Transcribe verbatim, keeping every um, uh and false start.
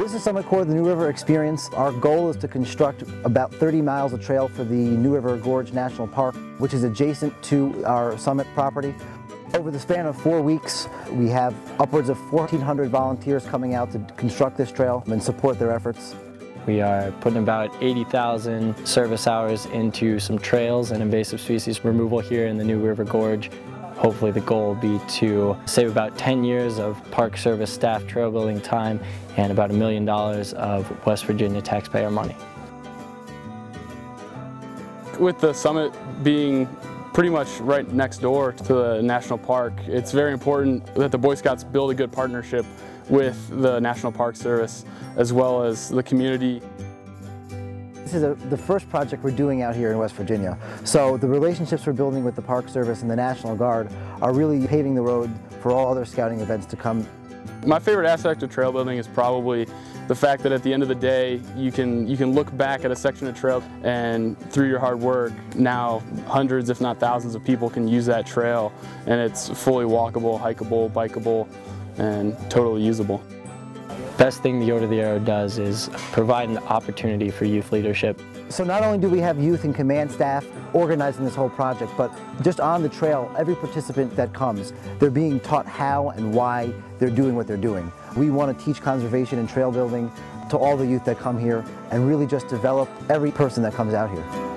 With the Summit Corps, the New River Experience, our goal is to construct about thirty miles of trail for the New River Gorge National Park, which is adjacent to our Summit property. Over the span of four weeks, we have upwards of fourteen hundred volunteers coming out to construct this trail and support their efforts. We are putting about eighty thousand service hours into some trails and invasive species removal here in the New River Gorge. Hopefully the goal will be to save about ten years of Park Service staff trail building time and about a million dollars of West Virginia taxpayer money. With the Summit being pretty much right next door to the National Park, it's very important that the Boy Scouts build a good partnership with the National Park Service as well as the community. This is a, the first project we're doing out here in West Virginia. So the relationships we're building with the Park Service and the National Guard are really paving the road for all other scouting events to come. My favorite aspect of trail building is probably the fact that at the end of the day, you can, you can look back at a section of trail and through your hard work, now hundreds if not thousands of people can use that trail, and it's fully walkable, hikeable, bikeable, and totally usable. The best thing the Order of the Arrow does is provide an opportunity for youth leadership. So not only do we have youth and command staff organizing this whole project, but just on the trail, every participant that comes, they're being taught how and why they're doing what they're doing. We want to teach conservation and trail building to all the youth that come here and really just develop every person that comes out here.